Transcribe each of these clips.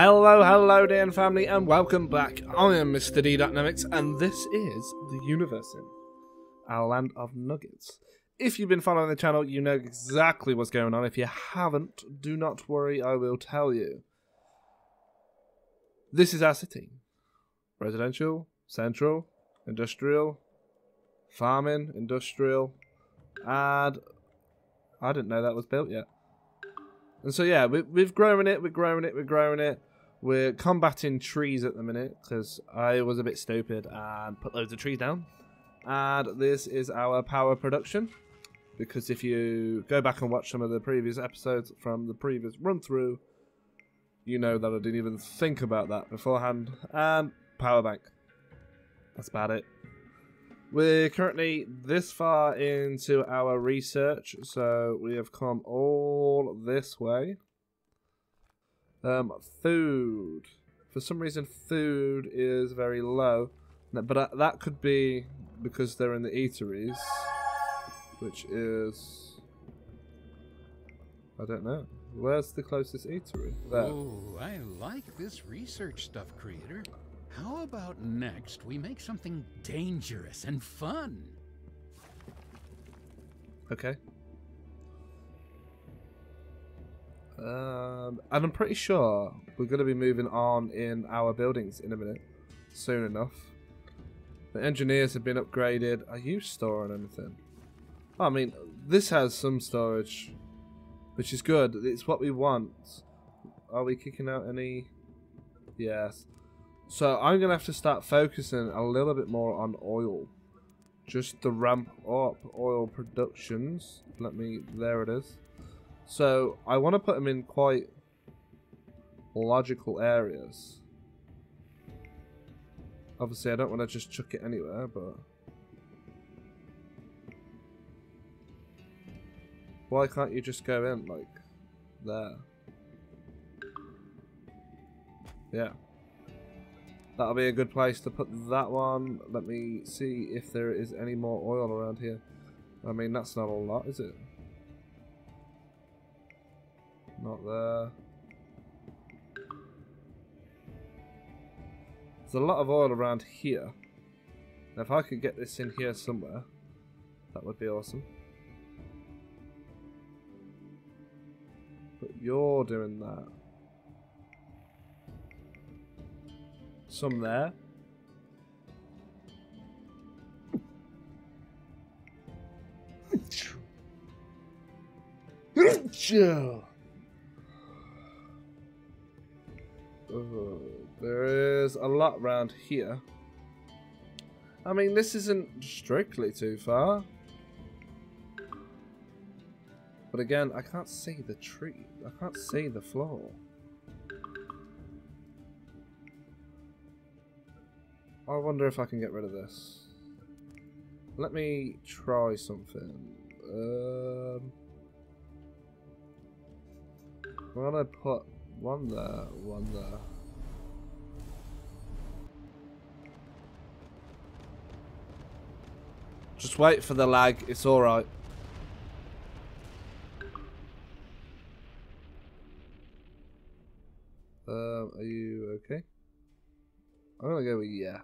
Hello, DN family, and welcome back. I am Mr. D.Namics, and this is The Universim, our land of nuggets. If you've been following the channel, you know exactly what's going on. If you haven't, do not worry, I will tell you. This is our city. Residential, central, industrial, farming, industrial, and I didn't know that was built yet. And so yeah, we've grown it, we're growing it. We're combating trees at the minute because I was a bit stupid and put loads of trees down. And this is our power production, because if you go back and watch some of the previous episodes from the previous run through, you know that I didn't even think about that beforehand. And power bank. That's about it. We're currently this far into our research, so we have come all this way. Food. For some reason, food is very low, but that could be because they're in the eateries, which is... I don't know. Where's the closest eatery? There. Oh, I like this research stuff, creator. How about next we make something dangerous and fun? Okay. And I'm pretty sure we're going to be moving on in our buildings in a minute. Soon enough. The engineers have been upgraded. Are you storing anything? Oh, I mean, this has some storage, which is good. It's what we want. Are we kicking out any? Yes. So I'm going to have to start focusing a little bit more on oil. Just to ramp up oil productions. Let me, there it is. So I want to put them in quite logical areas. Obviously I don't want to just chuck it anywhere, but... Why can't you just go in, like, there? Yeah. That'll be a good place to put that one. Let me see if there is any more oil around here. I mean, that's not a lot, is it? Not there. There's a lot of oil around here. Now, if I could get this in here somewhere, that would be awesome. But you're doing that. Some there. Oh, there is a lot round here. I mean, this isn't strictly too far. But again, I can't see the tree. I can't see the floor. I wonder if I can get rid of this. Let me try something. I'm gonna put one there, one there. Just wait for the lag, it's alright. Are you okay? I'm going to go with yes.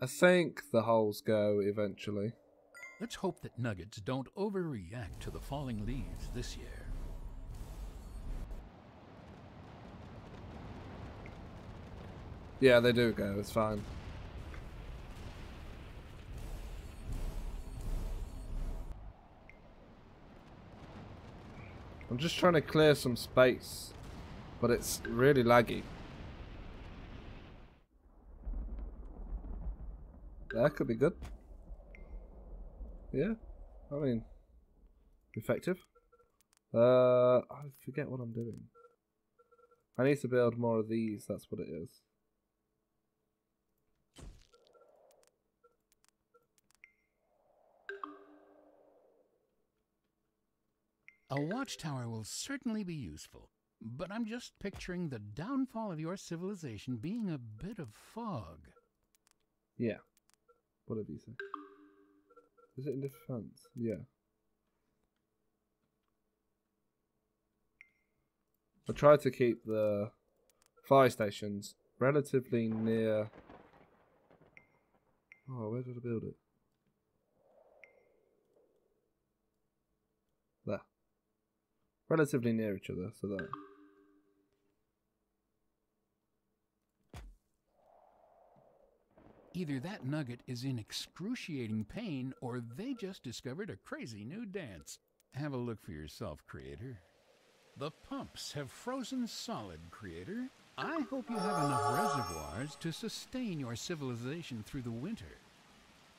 I think the holes go eventually. Let's hope that nuggets don't overreact to the falling leaves this year. Yeah, they do go, it's fine. I'm just trying to clear some space. But it's really laggy. That could be good. Yeah, I mean, effective. I forget what I'm doing. I need to build more of these, that's what it is. A watchtower will certainly be useful. But I'm just picturing the downfall of your civilization being a bit of fog. Yeah. What did he say? Is it in defense? Yeah. I try to keep the fire stations relatively near. Oh, where did I build it? There. Relatively near each other, so that. Either that nugget is in excruciating pain, or they just discovered a crazy new dance. Have a look for yourself, Creator. The pumps have frozen solid, Creator. I hope you have enough reservoirs to sustain your civilization through the winter.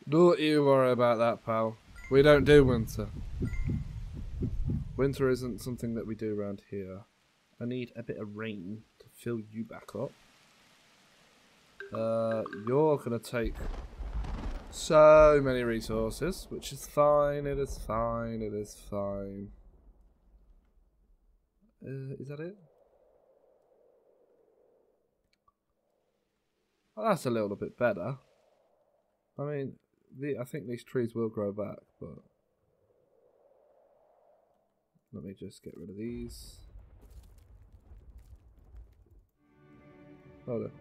Don't you worry about that, pal. We don't do winter. Winter isn't something that we do around here. I need a bit of rain to fill you back up. You're gonna take so many resources, which is fine, it is fine, it is fine. Is that it? Well, that's a little bit better. I mean, I think these trees will grow back, but let me just get rid of these. Hold on.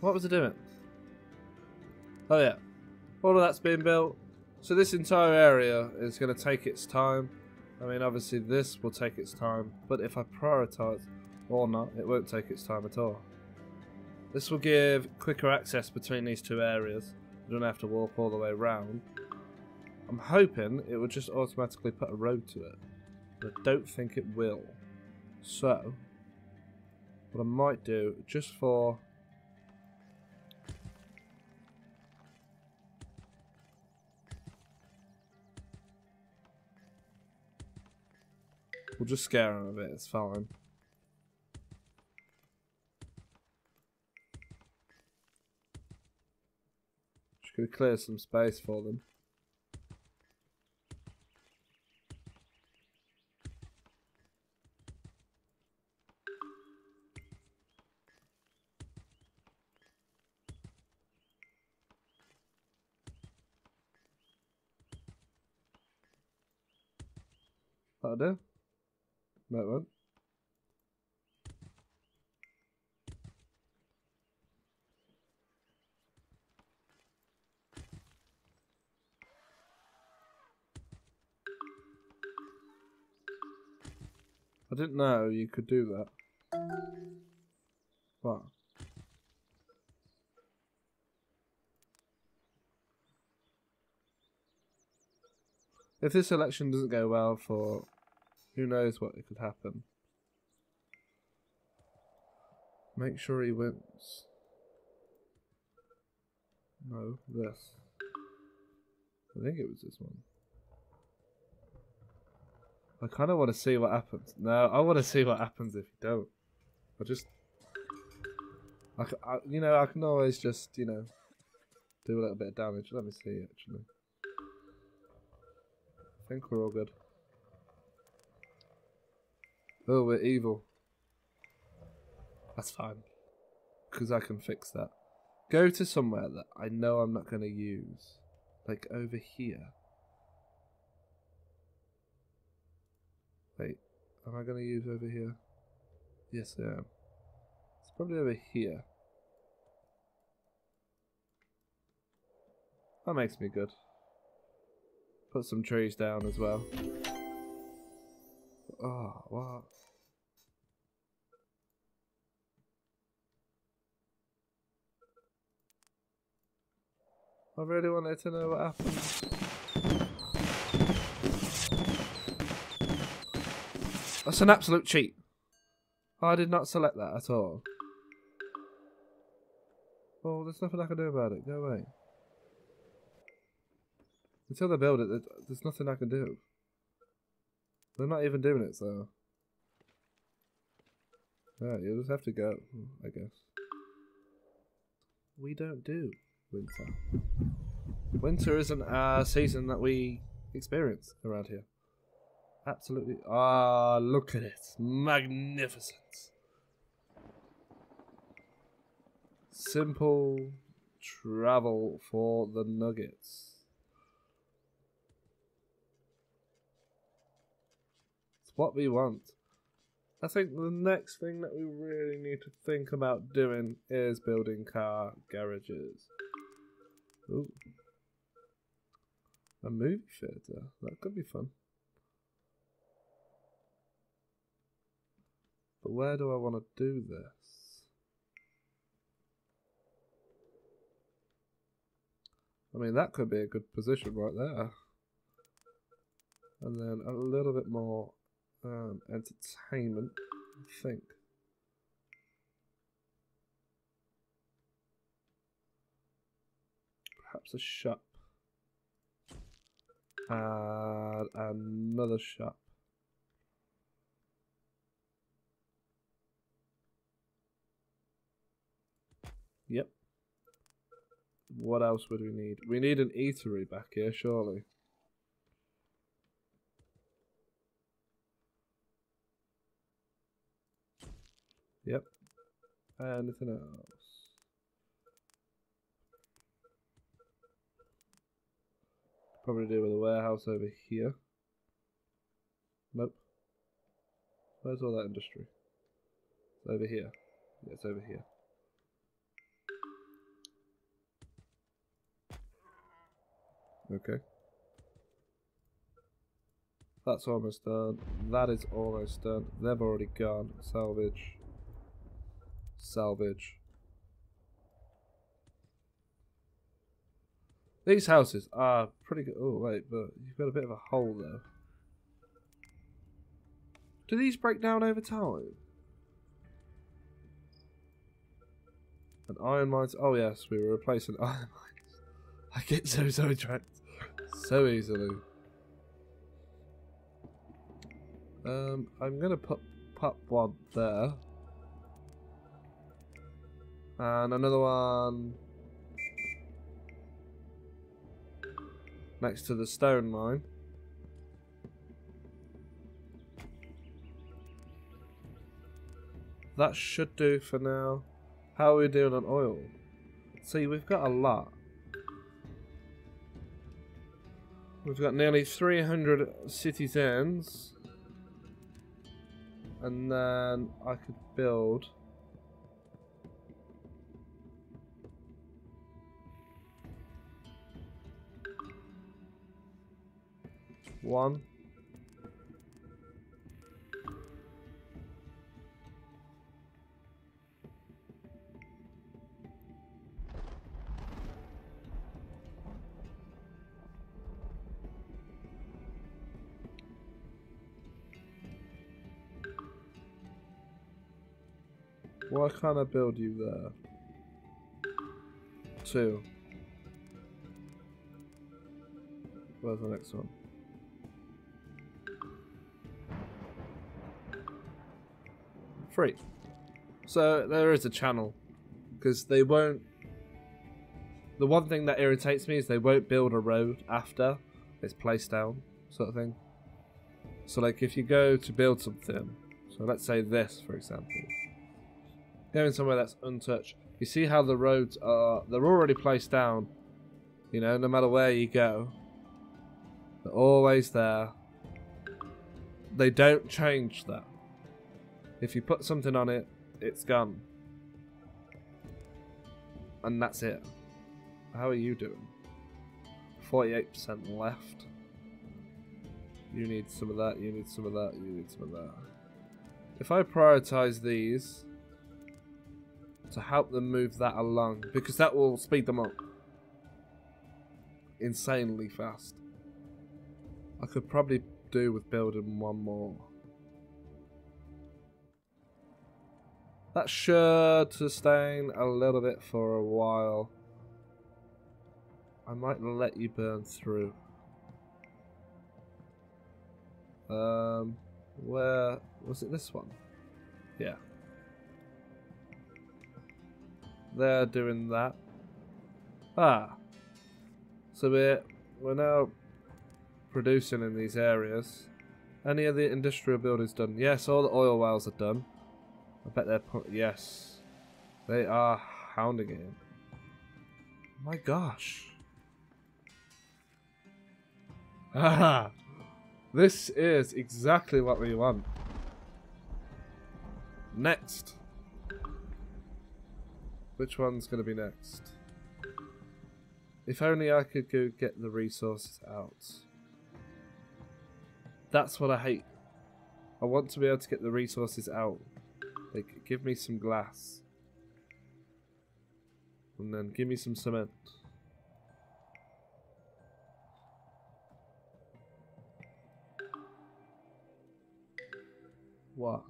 What was I doing? Oh yeah, all of that's been built. So this entire area is going to take its time. I mean, obviously this will take its time, but if I prioritise or not, it won't take its time at all. This will give quicker access between these two areas. You don't have to walk all the way around. I'm hoping it will just automatically put a road to it, but I don't think it will. So, what I might do, just for we'll just scare him a bit, it's fine. Just gonna clear some space for them. That'll do. No, it won't. I didn't know you could do that. What? If this election doesn't go well for who knows what could happen. Make sure he wins. No, this. I think it was this one. I kind of want to see what happens. No, I want to see what happens if you don't. I just... you know, I can always just, you know, do a little bit of damage. Let me see, actually. I think we're all good. Oh, we're evil. That's fine. Because I can fix that. Go to somewhere that I know I'm not going to use. Like over here. Wait, am I going to use over here? Yes, I am. It's probably over here. That makes me good. Put some trees down as well. Oh, what? I really wanted to know what happened. That's an absolute cheat. I did not select that at all. Oh, there's nothing I can do about it. Go away. Until they build it, there's nothing I can do. They're not even doing it, so. Alright, you'll just have to go, I guess. We don't do winter. Winter isn't a season that we experience around here. Absolutely. Ah, look at it. Magnificent. Simple travel for the nuggets. what we want. I think the next thing that we really need to think about doing is building car garages. Ooh. A movie theatre. That could be fun. But where do I want to do this? I mean, that could be a good position right there. And then a little bit more entertainment, I think. Perhaps a shop. And another shop. Yep. What else would we need? We need an eatery back here, surely. Yep. Anything else? Probably do with a warehouse over here. Nope. Where's all that industry? It's over here. Yeah, it's over here. Okay. That's almost done. That is almost done. They've already gone. Salvage. Salvage. These houses are pretty good. Oh, wait, but you've got a bit of a hole there. Do these break down over time? An iron mines. Oh, yes, we were replacing iron mines. I get so sidetracked so easily. I'm going to pop one there. And another one next to the stone mine. That should do for now. How are we doing on oil? See, we've got a lot. We've got nearly 300 citizens. And then I could build one. Why can't I build you there? Two. Where's the next one? Free. So there is a channel, because they won't. The one thing that irritates me is they won't build a road after it's placed down, sort of thing. So like if you go to build something, so let's say this for example, going somewhere that's untouched, you see how the roads are, they're already placed down, you know, no matter where you go, they're always there. They don't change that. If you put something on it, it's gone. And that's it. How are you doing? 48% left. You need some of that, you need some of that, you need some of that. If I prioritise these to help them move that along, because that will speed them up insanely fast. I could probably do with building one more. That should sustain a little bit for a while. I might let you burn through. Where was it? This one? Yeah. They're doing that. Ah. So we're now producing in these areas. Any of the industrial buildings done? Yes, all the oil wells are done. I bet they're yes. They are hounding it in. My gosh. Ah, This is exactly what we want. Next. Which one's going to be next? If only I could go get the resources out. That's what I hate. I want to be able to get the resources out. Like, give me some glass. And then give me some cement. What?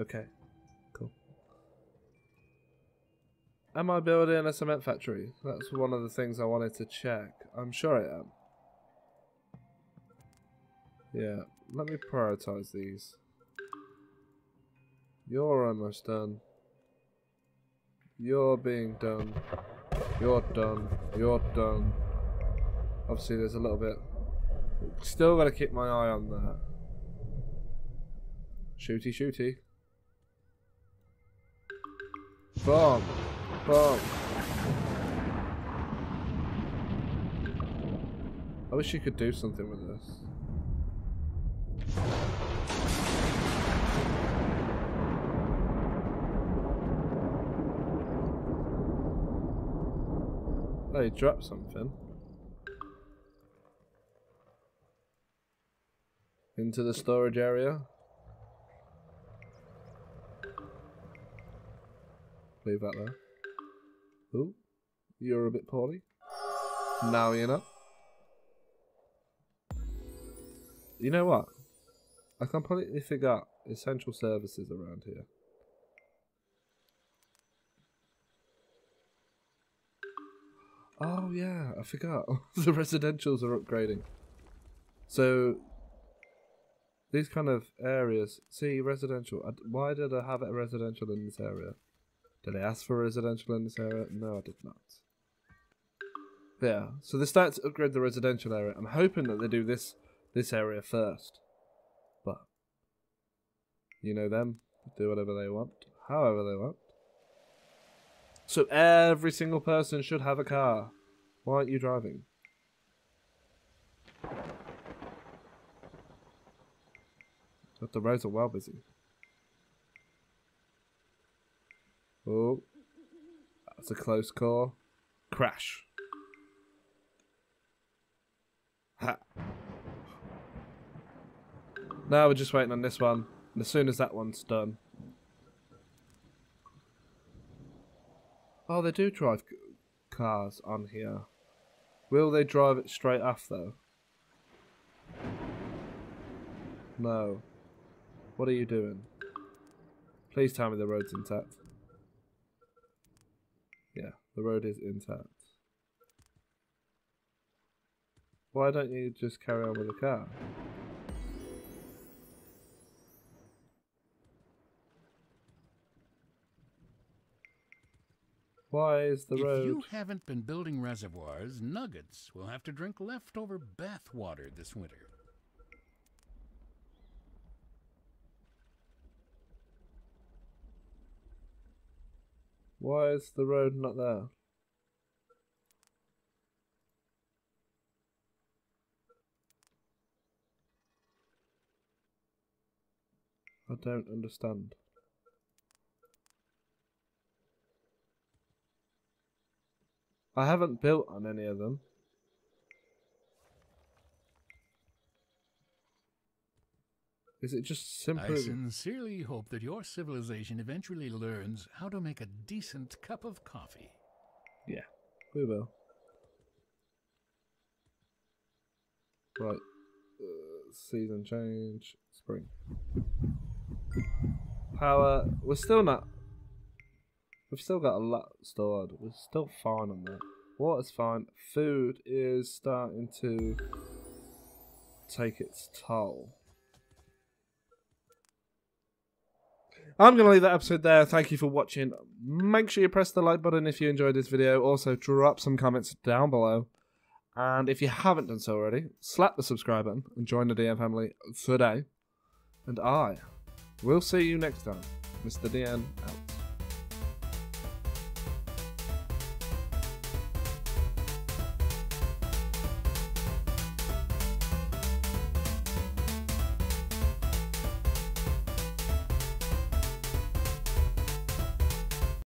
Okay. Cool. Am I building a cement factory? That's one of the things I wanted to check. I'm sure I am. Yeah. Let me prioritize these. You're almost done. You're being done. You're done. You're done. Obviously there's a little bit. Still gotta keep my eye on that. Shooty shooty. Bomb. Bomb. I wish you could do something with this. They dropped something into the storage area. Leave that there. Ooh, you're a bit poorly. Now you're not. You know what? I completely forgot essential services around here. Oh yeah, I forgot. The residentials are upgrading. So, these kind of areas. See, residential. Why did I have a residential in this area? Did I ask for a residential in this area? No, I did not. Yeah, so they start to upgrade the residential area. I'm hoping that they do this area first. But, you know them. Do whatever they want. However they want. So every single person should have a car. Why aren't you driving? But the roads are well busy. Oh, that's a close call. Crash. Ha. Now we're just waiting on this one. And as soon as that one's done. Oh, they do drive cars on here. Will they drive it straight off, though? No. What are you doing? Please tell me the road's intact. Yeah, the road is intact. Why don't you just carry on with the car? Why is the road? If you haven't been building reservoirs, nuggets will have to drink leftover bath water this winter. Why is the road not there? I don't understand. I haven't built on any of them. Is it just simply? I sincerely hope that your civilization eventually learns how to make a decent cup of coffee. Yeah, we will. Right. Season change. Spring. Power. We're still not. We've still got a lot stored. We're still fine on that. Water's fine. Food is starting to take its toll. I'm going to leave that episode there. Thank you for watching. Make sure you press the like button if you enjoyed this video. Also, drop some comments down below. And if you haven't done so already, slap the subscribe button and join the DN family today. And I will see you next time. Mr. DN out.